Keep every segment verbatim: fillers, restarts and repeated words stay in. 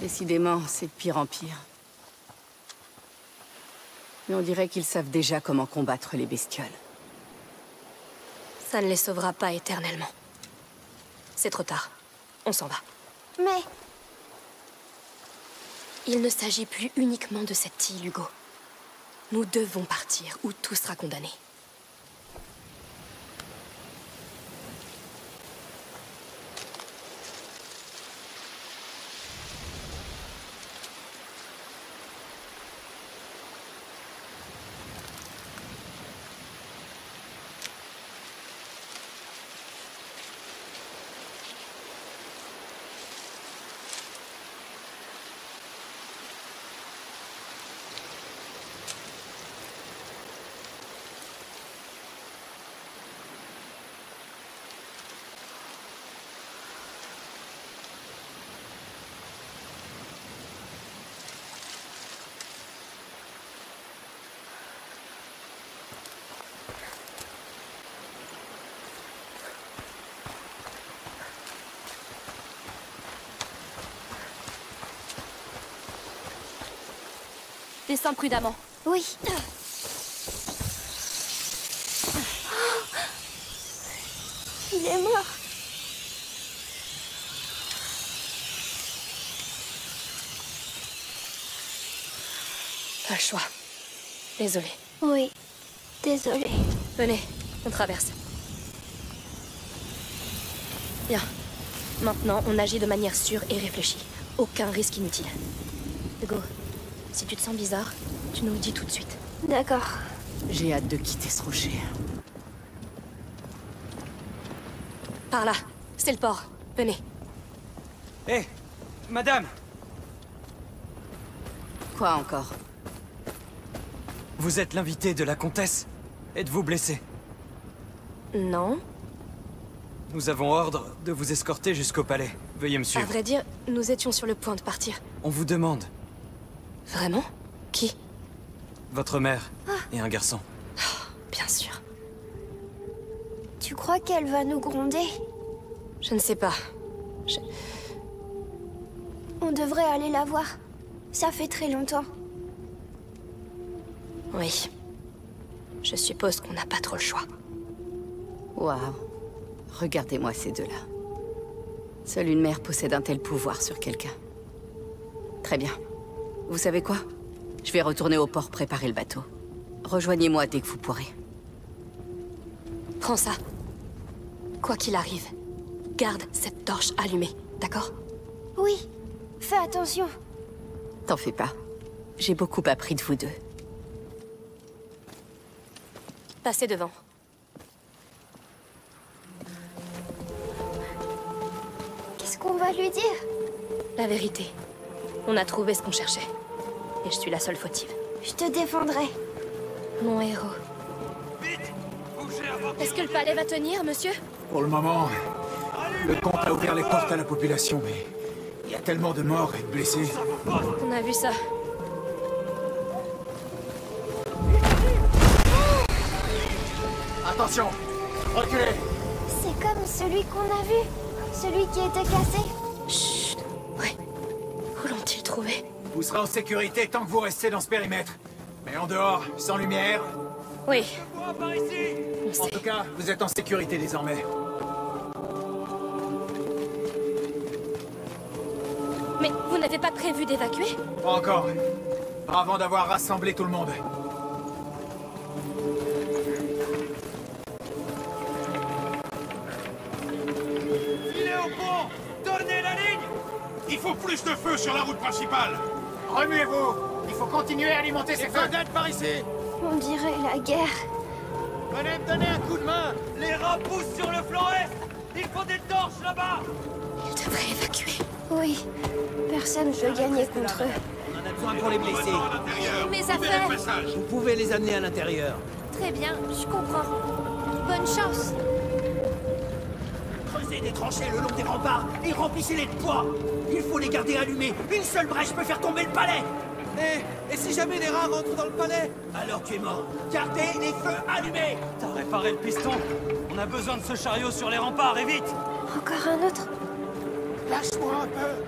Décidément, c'est de pire en pire. Mais on dirait qu'ils savent déjà comment combattre les bestioles. Ça ne les sauvera pas éternellement. C'est trop tard. On s'en va. Mais... il ne s'agit plus uniquement de cette île, Hugo. Nous devons partir, ou tout sera condamné. Descends prudemment. Oui. Oh, il est mort. Pas le choix. Désolée. Oui. Désolée. Venez, on traverse. Bien. Maintenant, on agit de manière sûre et réfléchie. Aucun risque inutile. Hugo. Si tu te sens bizarre, tu nous le dis tout de suite. D'accord. J'ai hâte de quitter ce rocher. Par là, c'est le port. Venez. Hé, hey, madame. Quoi encore? Vous êtes l'invitée de la comtesse. Êtes-vous blessée? Non. Nous avons ordre de vous escorter jusqu'au palais. Veuillez me suivre. À vrai dire, nous étions sur le point de partir. On vous demande. Vraiment? Qui? Votre mère ah. et un garçon. Oh, bien sûr. Tu crois qu'elle va nous gronder? Je ne sais pas. Je... On devrait aller la voir. Ça fait très longtemps. Oui. Je suppose qu'on n'a pas trop le choix. Waouh. Regardez-moi ces deux-là. Seule une mère possède un tel pouvoir sur quelqu'un. Très bien. Vous savez quoi? Je vais retourner au port préparer le bateau. Rejoignez-moi dès que vous pourrez. Prends ça. Quoi qu'il arrive, garde cette torche allumée, d'accord? Oui, fais attention. T'en fais pas. J'ai beaucoup appris de vous deux. Passez devant. Qu'est-ce qu'on va lui dire? La vérité. On a trouvé ce qu'on cherchait. Et je suis la seule fautive. Je te défendrai. Mon héros. Est-ce que le palais va tenir, monsieur? Pour le moment, le comte a ouvert les portes à la population, mais il y a tellement de morts et de blessés. On a vu ça. Attention! Reculez! C'est comme celui qu'on a vu. Celui qui était cassé. Chut! Ouais. Où l'ont-ils trouvé? Vous serez en sécurité tant que vous restez dans ce périmètre. Mais en dehors, sans lumière... Oui. En tout cas, vous êtes en sécurité désormais. Mais vous n'avez pas prévu d'évacuer? Pas encore. Pas avant d'avoir rassemblé tout le monde. Filez au pont! Donnez la ligne! Il faut plus de feu sur la route principale! Remuez-vous! Il faut continuer à alimenter ces feux! Des par ici! On dirait la guerre. Venez me donner un coup de main! Les rats poussent sur le flanc est! Il faut des torches là-bas! Ils devraient évacuer. Oui. Personne ne veut gagner contre eux. On en a besoin pour les blessés. Mes affaires! Vous pouvez les amener à l'intérieur. Très bien, je comprends. Bonne chance! Creusez des tranchées le long des remparts et remplissez-les de poids! Il faut les garder allumés. Une seule brèche peut faire tomber le palais. Et, et si jamais les rats rentrent dans le palais? Alors tu es mort. Gardez les feux allumés. T'as réparé le piston? On a besoin de ce chariot sur les remparts, et vite. Encore un autre? Lâche-moi un peu.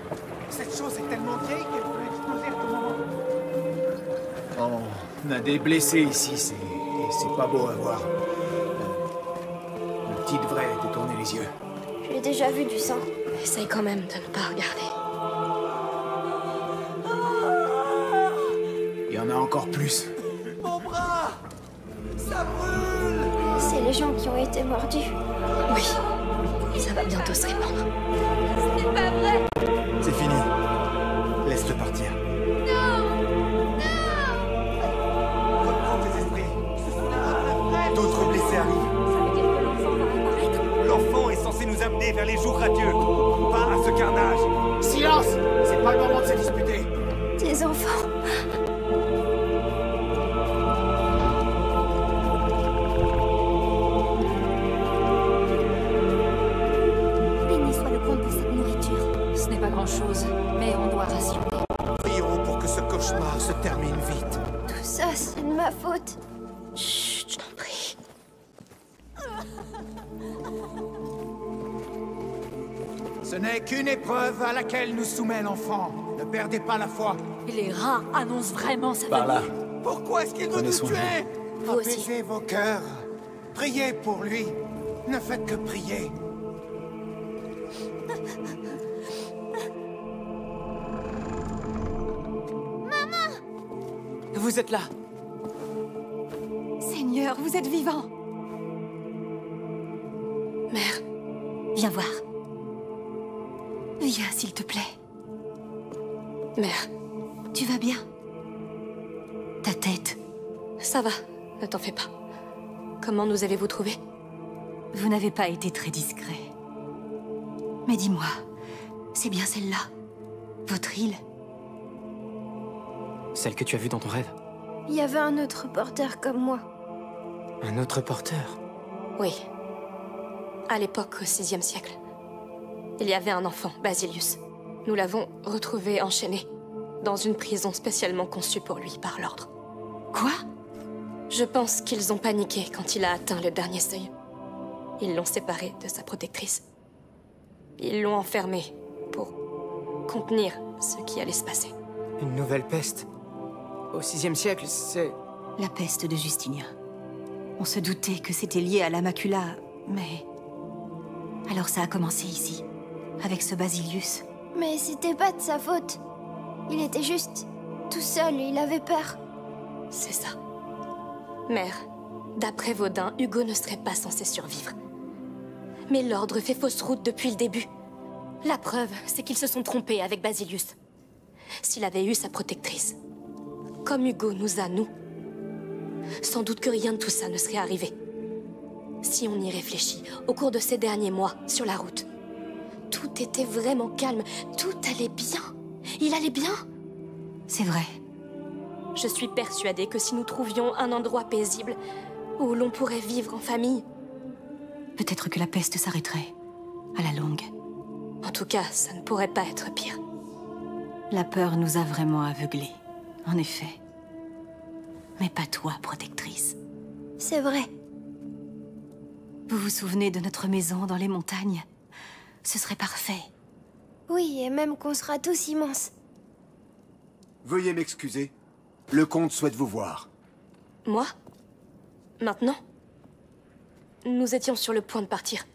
Cette chose est tellement vieille qu'elle peut exploser à tout moment. Oh, on a des blessés ici, c'est c'est pas beau à voir. Le, le petit devrait détourner les yeux. J'ai déjà vu du sang. Essaye quand même de ne pas regarder. Il y en a encore plus. Mon bras! Ça brûle! C'est les gens qui ont été mordus. Oui, ça va bientôt se répandre. C'est pas vrai! C'est fini. Laisse-le partir. Non! Non! Reprends tes esprits. D'autres blessés arrivent. Ça veut dire que l'enfant va réapparaître. L'enfant est censé nous amener vers les jours radieux, pas à ce carnage. Silence! C'est pas le moment de se disputer. Tes enfants... chose, mais on doit rassurer. Prions pour que ce cauchemar se termine vite. Tout ça, c'est de ma faute. Chut, je t'en prie. Ce n'est qu'une épreuve à laquelle nous soumet l'enfant. Ne perdez pas la foi. Et les rats annoncent vraiment sa famille. Par là. Pourquoi est-ce qu'il veut nous tuer? Apaisez vos cœurs. Priez pour lui. Ne faites que prier. Vous êtes là. Seigneur, vous êtes vivant. Mère, viens voir. Viens, s'il te plaît. Mère, tu vas bien? Ta tête. Ça va, ne t'en fais pas. Comment nous avez-vous trouvé? Vous n'avez pas été très discret. Mais dis-moi, c'est bien celle-là? Votre île? Celle que tu as vue dans ton rêve? Il y avait un autre porteur comme moi. Un autre porteur? Oui. À l'époque, au sixième siècle. Il y avait un enfant, Basilius. Nous l'avons retrouvé enchaîné, dans une prison spécialement conçue pour lui par l'ordre. Quoi? Je pense qu'ils ont paniqué quand il a atteint le dernier seuil. Ils l'ont séparé de sa protectrice. Ils l'ont enfermé pour contenir ce qui allait se passer. Une nouvelle peste? Au sixième siècle, c'est... La peste de Justinien. On se doutait que c'était lié à la Macula, mais... Alors ça a commencé ici, avec ce Basilius. Mais c'était pas de sa faute. Il était juste tout seul et il avait peur. C'est ça. Mère, d'après Vaudin, Hugo ne serait pas censé survivre. Mais l'ordre fait fausse route depuis le début. La preuve, c'est qu'ils se sont trompés avec Basilius. S'il avait eu sa protectrice... Comme Hugo nous a, nous. Sans doute que rien de tout ça ne serait arrivé. Si on y réfléchit, au cours de ces derniers mois, sur la route, tout était vraiment calme, tout allait bien. Il allait bien. C'est vrai. Je suis persuadée que si nous trouvions un endroit paisible, où l'on pourrait vivre en famille... Peut-être que la peste s'arrêterait, à la longue. En tout cas, ça ne pourrait pas être pire. La peur nous a vraiment aveuglés. En effet. Mais pas toi, protectrice. C'est vrai. Vous vous souvenez de notre maison dans les montagnes? Ce serait parfait. Oui, et même qu'on sera tous immenses. Veuillez m'excuser. Le comte souhaite vous voir. Moi? Maintenant? Nous étions sur le point de partir.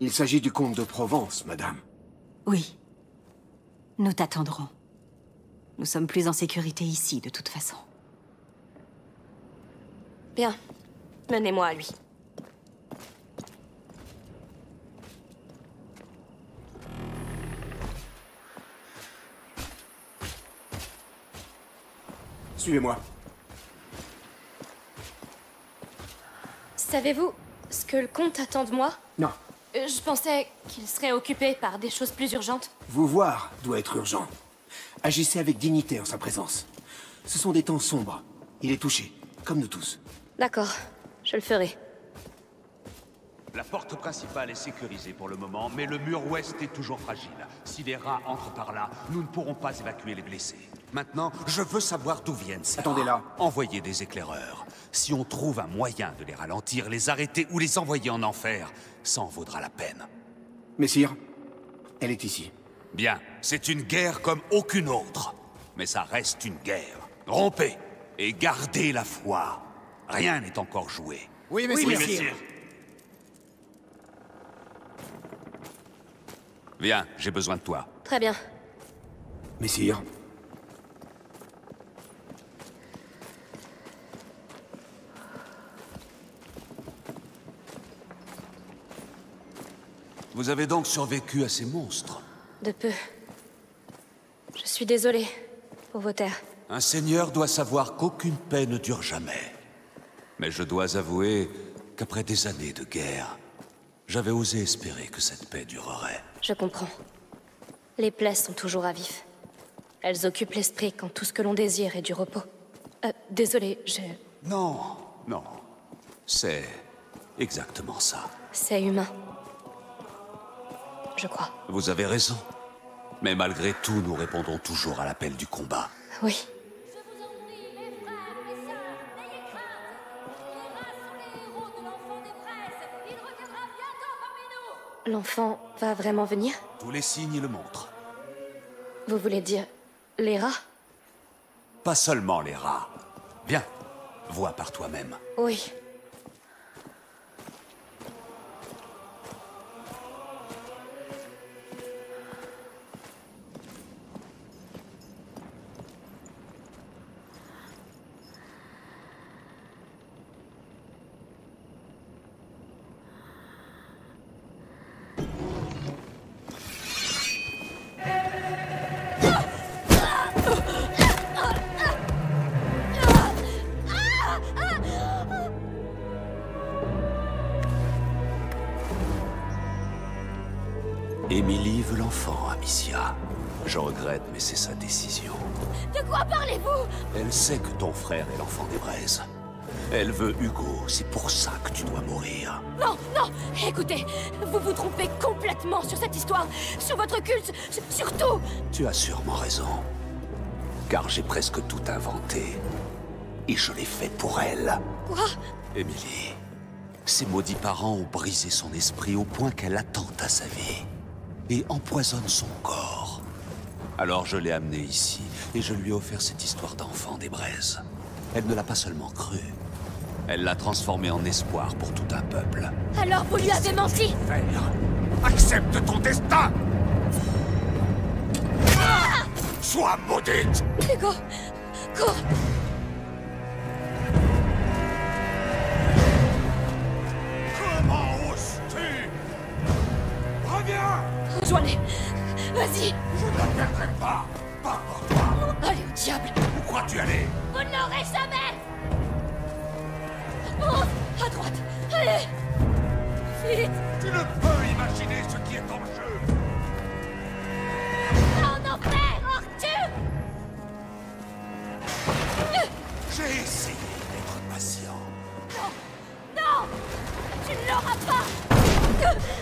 Il s'agit du comte de Provence, madame. Oui. Nous t'attendrons. Nous sommes plus en sécurité ici, de toute façon. Bien. Menez-moi à lui. Suivez-moi. Savez-vous ce que le comte attend de moi? Non. Je pensais qu'il serait occupé par des choses plus urgentes. Vous voir doit être urgent. Agissez avec dignité en sa présence. Ce sont des temps sombres. Il est touché, comme nous tous. D'accord, je le ferai. La porte principale est sécurisée pour le moment, mais le mur ouest est toujours fragile. Si les rats entrent par là, nous ne pourrons pas évacuer les blessés. Maintenant, je veux savoir d'où viennent ces... Attendez là. Envoyez des éclaireurs. Si on trouve un moyen de les ralentir, les arrêter ou les envoyer en enfer, ça en vaudra la peine. Messire, elle est ici. Bien, c'est une guerre comme aucune autre. Mais ça reste une guerre. Rompez et gardez la foi. Rien n'est encore joué. Oui, messire. Oui, messire. Viens, j'ai besoin de toi. Très bien. Messire. Vous avez donc survécu à ces monstres? De peu. Je suis désolée, pauvre terre. Un seigneur doit savoir qu'aucune paix ne dure jamais. Mais je dois avouer qu'après des années de guerre, j'avais osé espérer que cette paix durerait. Je comprends. Les plaies sont toujours à vif. Elles occupent l'esprit quand tout ce que l'on désire est du repos. Euh, désolée, je... Non, non. C'est exactement ça. C'est humain. Je crois. Vous avez raison. Mais malgré tout, nous répondons toujours à l'appel du combat. Oui. L'enfant va vraiment venir? Tous les signes le montrent. Vous voulez dire les rats? Pas seulement les rats. Viens, vois par toi-même. Oui. Émilie veut l'enfant, Amicia. Je regrette, mais c'est sa décision. De quoi parlez-vous? Elle sait que ton frère est l'enfant des braises. Elle veut Hugo, c'est pour ça que tu dois mourir. Non, non, écoutez, vous vous trompez complètement sur cette histoire, sur votre culte, sur, sur tout. Tu as sûrement raison, car j'ai presque tout inventé. Et je l'ai fait pour elle. Quoi? Émilie, ses maudits parents ont brisé son esprit au point qu'elle attente à sa vie. Et empoisonne son corps. Alors je l'ai amenée ici, et je lui ai offert cette histoire d'enfant des braises. Elle ne l'a pas seulement crue, elle l'a transformée en espoir pour tout un peuple. Alors vous lui avez menti? Accepte ton destin! Ah! Sois maudite! Hugo, cours! Comment oses-tu? Reviens! Rejoignez! Vas-y! Je ne te perdrai pas! Pas pour toi! Allez au diable! Où crois-tu aller? Vous ne l'aurez jamais! Oh, à droite! Allez! Vite! Tu ne peux imaginer ce qui est en jeu! En enfer, Arthur! J'ai essayé d'être patient. Non! Non! Tu ne l'auras pas! Je te...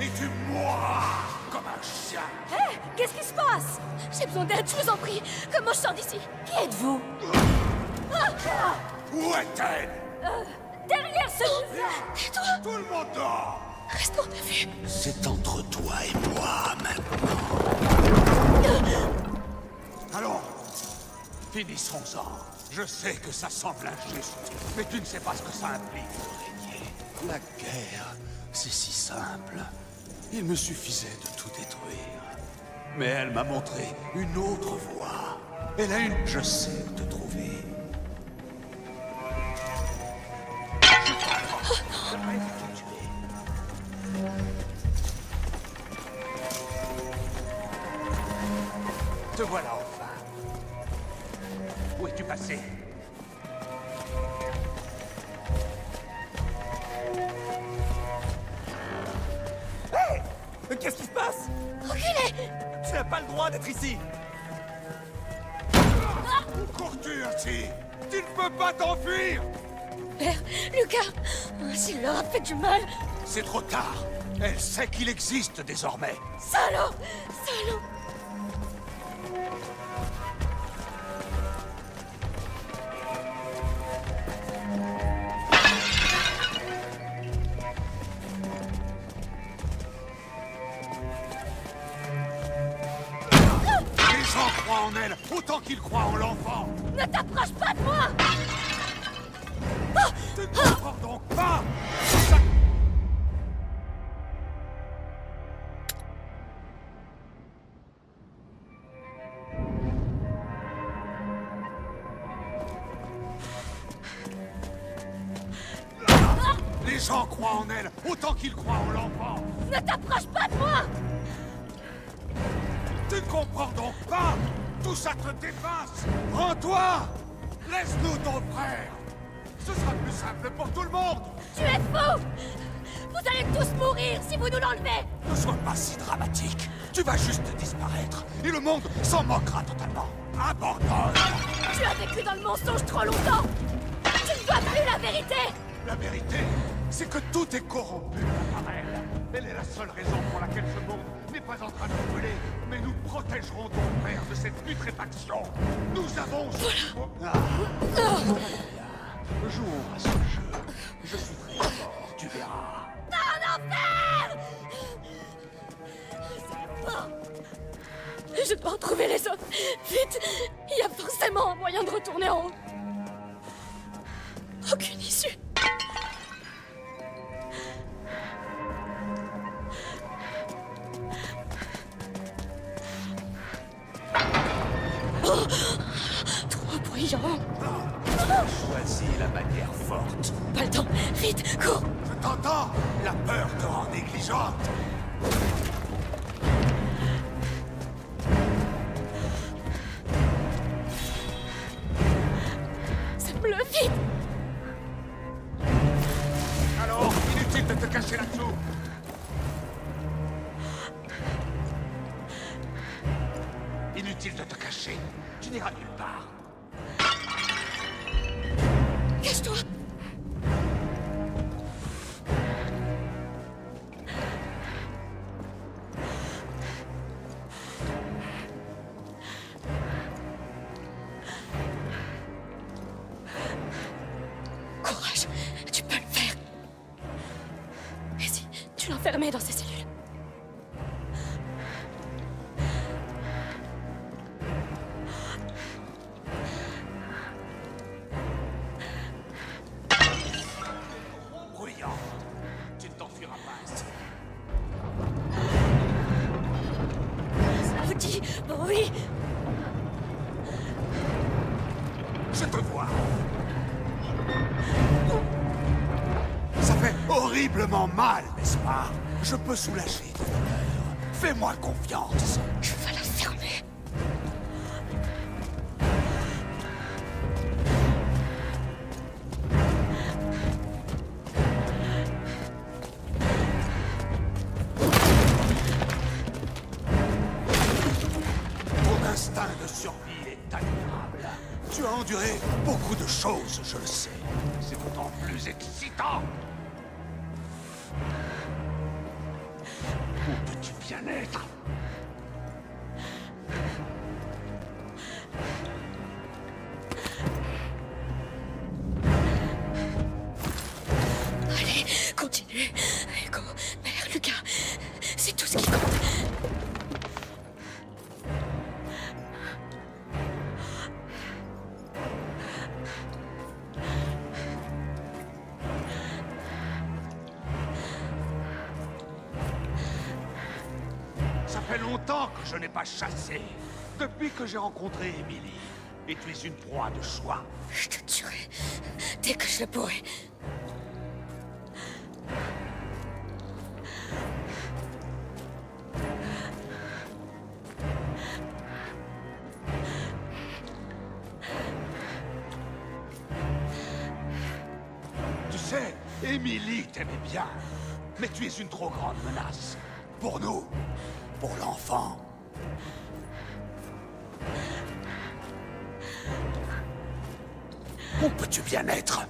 Et tu mourras comme un chien. Hé, hey, qu'est-ce qui se passe? J'ai besoin d'aide, je vous en prie. Comment je sors d'ici? Qui êtes-vous? Ah, ah. Où est-elle? euh, Derrière ce... Tais-toi. Tout le monde dort. Restons de vue. C'est entre toi et moi maintenant. Ah. Allons, finissons-en. Je sais que ça semble injuste, mais tu ne sais pas ce que ça implique de régner. La guerre... C'est si simple. Il me suffisait de tout détruire. Mais elle m'a montré une autre voie. Elle a une... Je sais où te trouver. Oh non. Te voilà enfin. Où es-tu passé? Qu'est-ce qui se passe? Reculez! Tu n'as pas le droit d'être ici! Ah! Cours-tu ainsi? Tu ne peux pas t'enfuir! Père, Lucas, s'il leur a fait du mal... C'est trop tard! Elle sait qu'il existe désormais! Salaud! Salaud! croit en elle autant qu'il croit en l'enfant. Ne t'approche pas de moi. Ne t'approche donc pas. Les gens croient en elle autant qu'ils croient en l'enfant. Ne t'approche pas de moi. Tu ne comprends donc pas? Tout ça te dépasse! Rends-toi! Laisse-nous ton frère! Ce sera plus simple pour tout le monde! Tu es fou! Vous allez tous mourir si vous nous l'enlevez! Ne sois pas si dramatique! Tu vas juste disparaître, et le monde s'en moquera totalement! Abandonne! Tu as vécu dans le mensonge trop longtemps! Tu ne vois plus la vérité! La vérité, c'est que tout est corrompu par elle! Elle est la seule raison pour laquelle ce monde n'est pas en train de nous brûler, mais nous protégerons ton père de cette putréfaction. Nous avons ce jour... Ah. Joue à ce jeu. Je suis très fort, tu verras. Non, non, père! C'est pas... Je dois retrouver les hommes. Vite! Il y a forcément un moyen de retourner en haut. Aucune issue. Trop bruyant. Choisis la manière forte. Pas le temps. Vite, cours. Je t'entends. La peur te rend négligente. Ça pleut vite. Alors, inutile de te cacher là-dessous. Inutile de te cacher. Tu n'iras nulle part. Cache-toi. Courage, tu peux le faire. Et si tu l'enfermais dans ces cellules? Mal, n'est-ce pas? Je peux soulager ton malheur. Fais-moi confiance. Je vais la fermer. Ton instinct de survie est admirable. Tu as enduré beaucoup de choses, je le sais. C'est d'autant plus excitant. Où peux-tu bien être? Allez, continue. Hugo, mère, Lucas, c'est tout ce qui compte. Je n'ai pas chassé depuis que j'ai rencontré Émilie. Et tu es une proie de choix. Je te tuerai dès que je le pourrai. Tu sais, Émilie t'aimait bien. Mais tu es une trop grande menace. Pour nous, pour l'enfant. Où peux-tu bien être?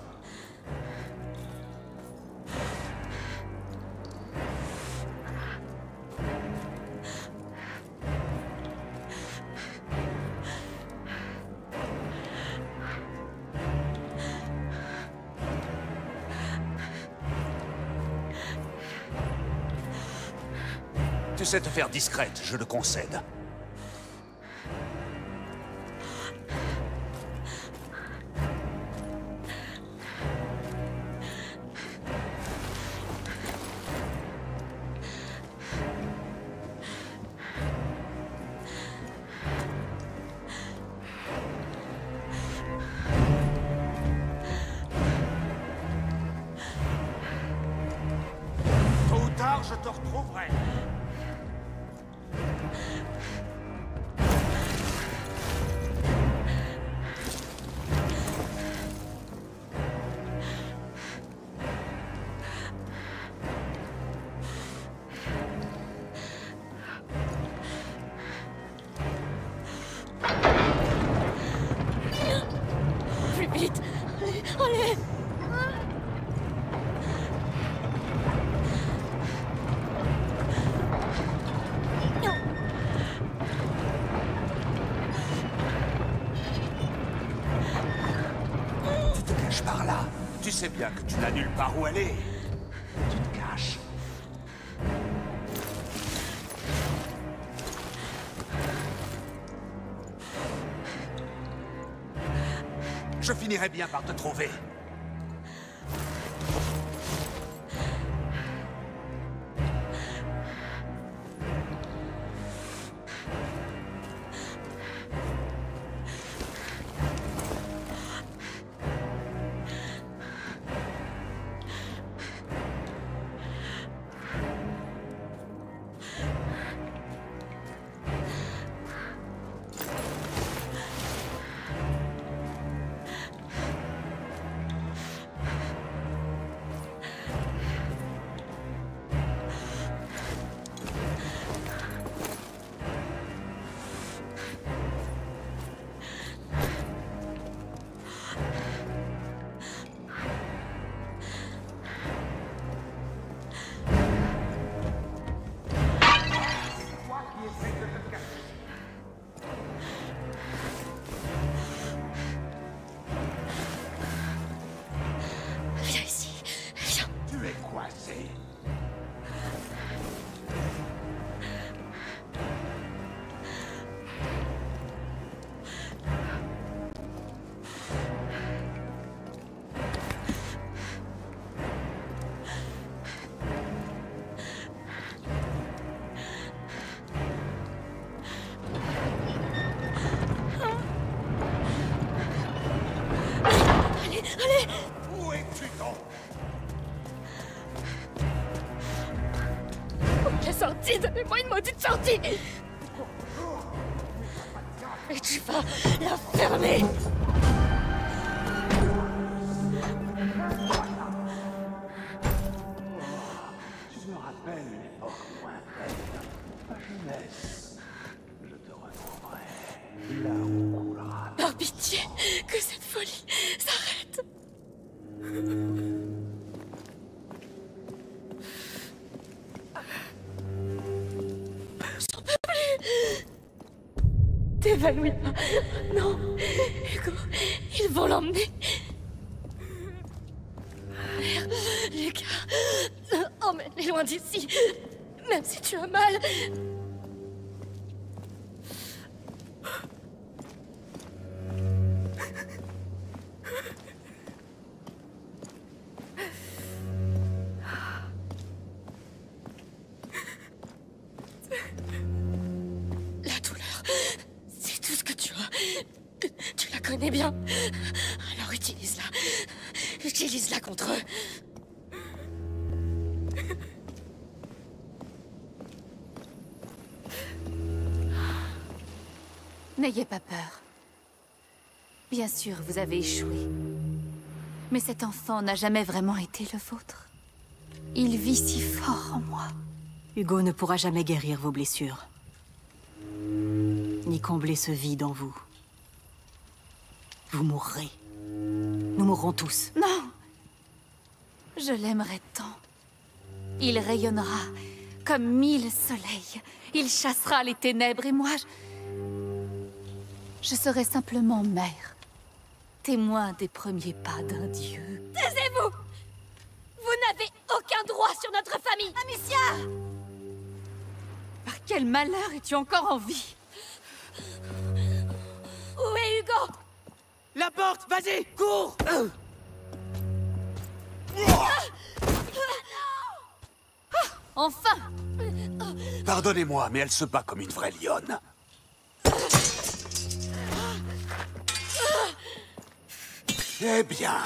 Tu sais te faire discrète, je le concède. je te retrouverai. Tu sais bien que tu n'as nulle part où aller. Tu te caches. Je finirai bien par te trouver. Donnez-moi une maudite sortie! Et tu vas la fermer! Tu me rappelles une époque lointaine, ma jeunesse. Je te retrouverai là où coulera. Par pitié, que cette folie s'arrête! T'évanouis pas. Non, Hugo, ils vont l'emmener. Mère, Lucas, emmène-les loin d'ici, même si tu as mal. N'ayez pas peur. Bien sûr, vous avez échoué. Mais cet enfant n'a jamais vraiment été le vôtre. Il vit si fort en moi. Hugo ne pourra jamais guérir vos blessures. Ni combler ce vide en vous. Vous mourrez. Nous mourrons tous. Non! Je l'aimerai tant. Il rayonnera comme mille soleils. Il chassera les ténèbres et moi... Je... Je serai simplement mère, témoin des premiers pas d'un dieu. Taisez-vous! Vous n'avez aucun droit sur notre famille! Amicia! Par quel malheur es-tu encore en vie? Où est Hugo? La porte! Vas-y! Cours! Euh. Ah ah, enfin! Pardonnez-moi, mais elle se bat comme une vraie lionne. Eh bien...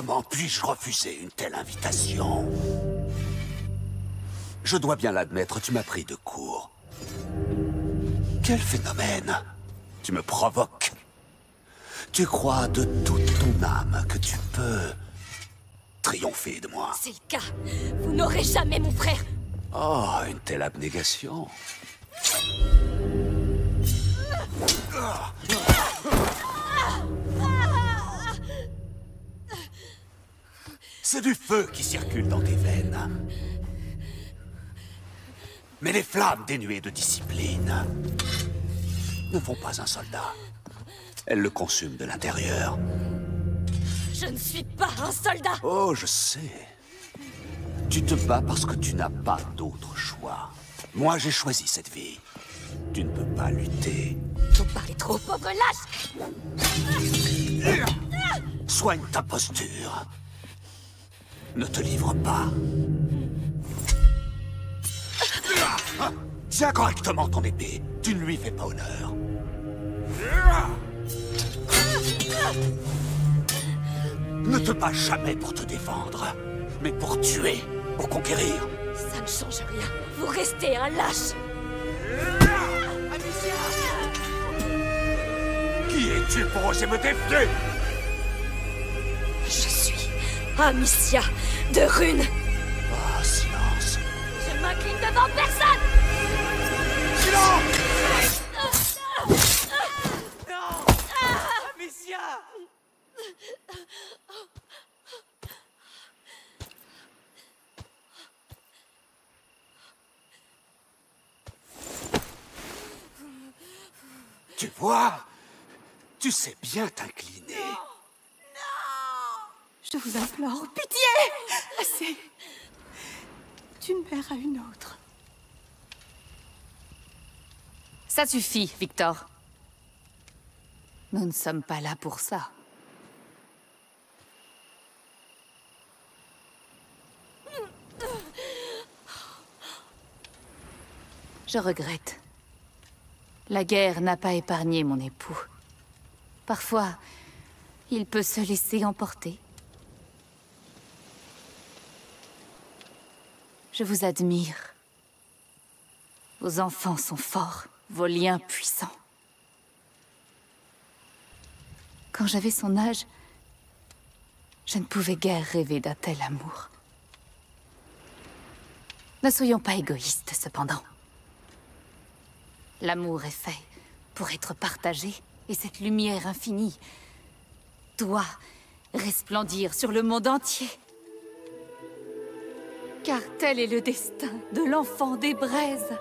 Comment puis-je refuser une telle invitation? Je dois bien l'admettre, tu m'as pris de court. Quel phénomène! Tu me provoques. Tu crois de toute ton âme que tu peux triompher de moi. C'est le cas. Vous n'aurez jamais mon frère. Oh, une telle abnégation. C'est du feu qui circule dans tes veines. Mais les flammes dénuées de discipline ne font pas un soldat. Elles le consument de l'intérieur. Je ne suis pas un soldat. Oh, je sais. Tu te bats parce que tu n'as pas d'autre choix. Moi, j'ai choisi cette vie. Tu ne peux pas lutter. T'en parles trop, pauvre lâche. Soigne ta posture. Ne te livre pas. Tiens correctement ton épée. Tu ne lui fais pas honneur. Ne te bats jamais pour te défendre, mais pour tuer, pour conquérir. Ça ne change rien. Vous restez un lâche. Amicia! Qui es-tu pour oser me défier? Je suis Amicia de Rune. Oh, silence. Je m'incline devant personne. Silence! Tu vois, tu sais bien t'incliner. Non, non. Je vous implore, pitié. Assez. D'une mère à une autre. Ça suffit, Victor. Nous ne sommes pas là pour ça. Je regrette. La guerre n'a pas épargné mon époux. Parfois, il peut se laisser emporter. Je vous admire. Vos enfants sont forts, vos liens puissants. Quand j'avais son âge, je ne pouvais guère rêver d'un tel amour. Ne soyons pas égoïstes, cependant. L'amour est fait pour être partagé, et cette lumière infinie doit resplendir sur le monde entier. Car tel est le destin de l'enfant des braises.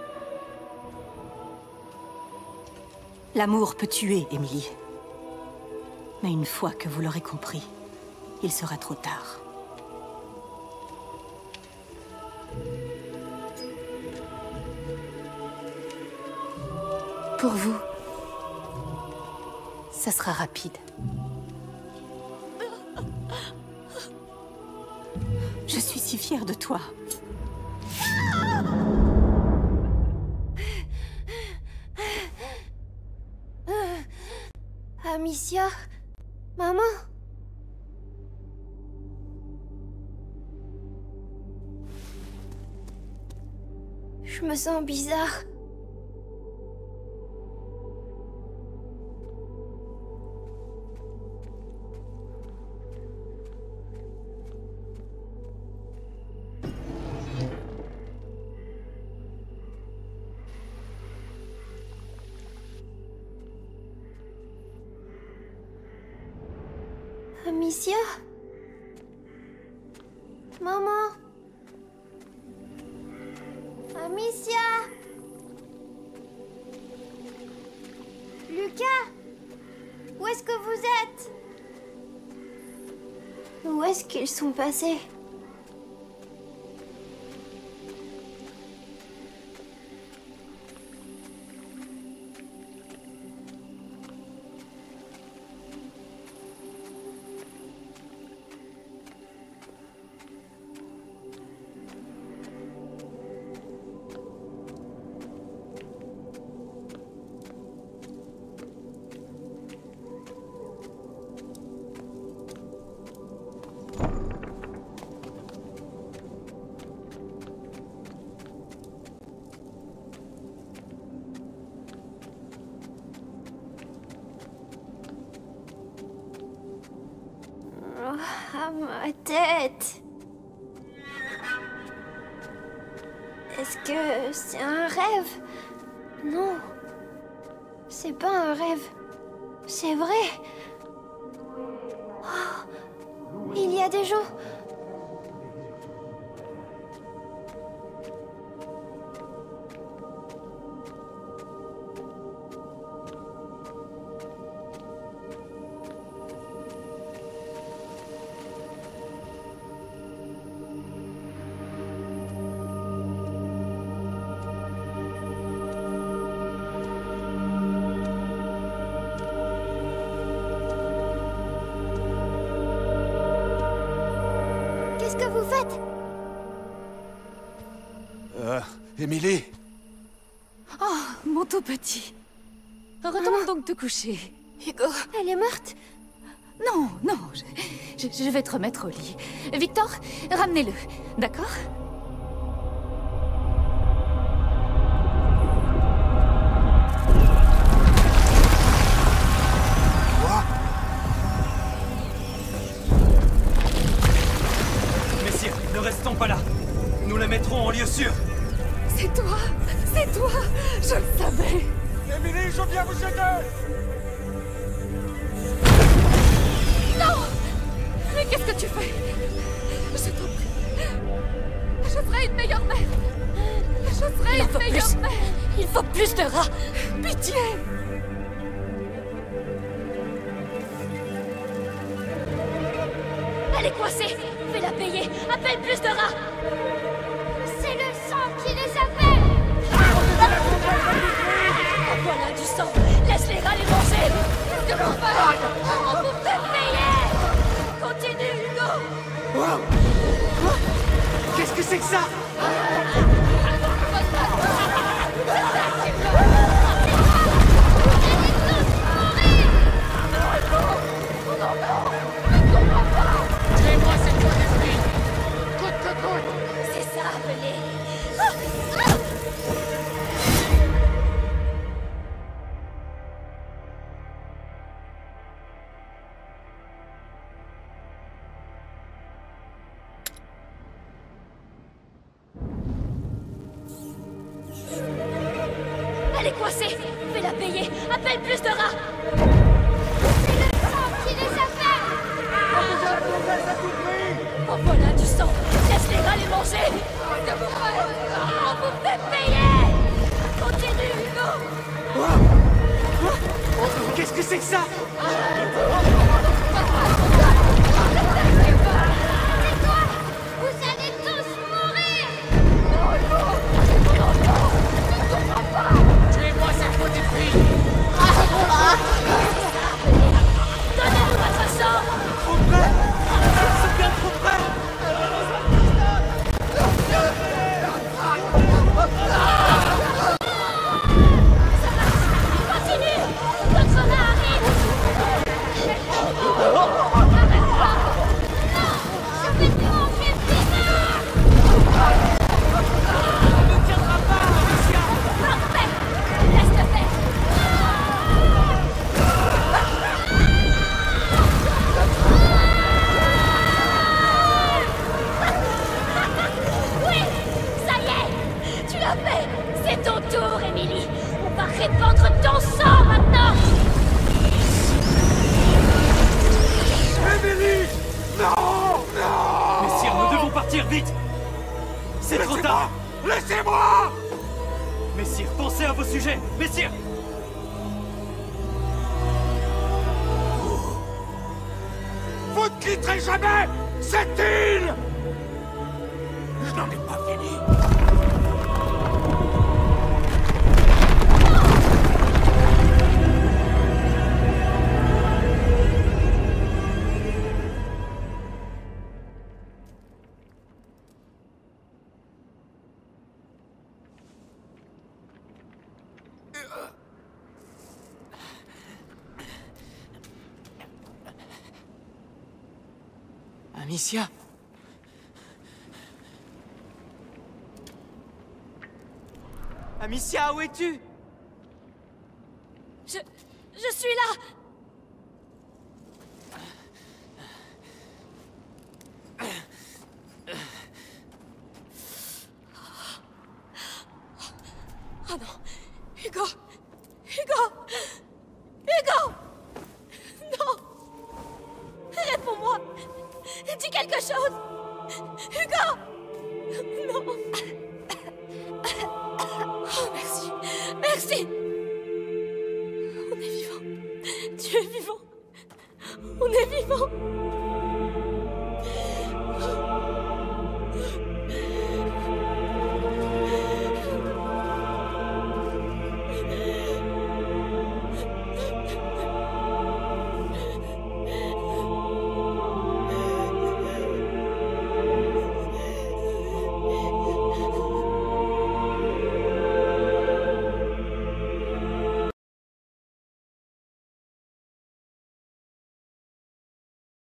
L'amour peut tuer, Émilie. Mais une fois que vous l'aurez compris, il sera trop tard. Pour vous, ça sera rapide. Je suis si fière de toi. Amicia, maman. Je me sens bizarre. Amicia? Maman? Amicia? Lucas? Où est-ce que vous êtes? Où est-ce qu'ils sont passés? Ah, ma tête! Est-ce que c'est un rêve? Non. C'est pas un rêve. C'est vrai. Oh, il y a des gens. Émilie! Oh, mon tout petit! Retourne donc te coucher. Hugo, elle est morte? Non, non, je, je, je vais te remettre au lit. Victor, ramenez-le, d'accord? Quoi? Messire, ne restons pas là. Nous la mettrons en lieu sûr. C'est toi! C'est toi! Je le savais! Émilie, je viens vous aider! Non! Mais qu'est-ce que tu fais? Je t'en prie. Je ferai une meilleure mère! Je ferai Il une meilleure plus. mère! Il faut plus de rats! Pitié! Elle est coincée! Fais-la payer! Appelle plus de rats! Voilà du sang, laisse les rats les manger. Que l'on fasse, on peut te payer. Continue, Hugo. Wow. Quoi? Qu'est-ce que c'est que ça? Tirez-moi cette fois d'esprit. Côte que côte. C'est ça, appelé. Amicia. Amicia, où es-tu? Je... je suis là. Oh non, Hugo, Hugo, Hugo, non, réponds-moi, dis quelque chose, Hugo, non, oh merci, merci.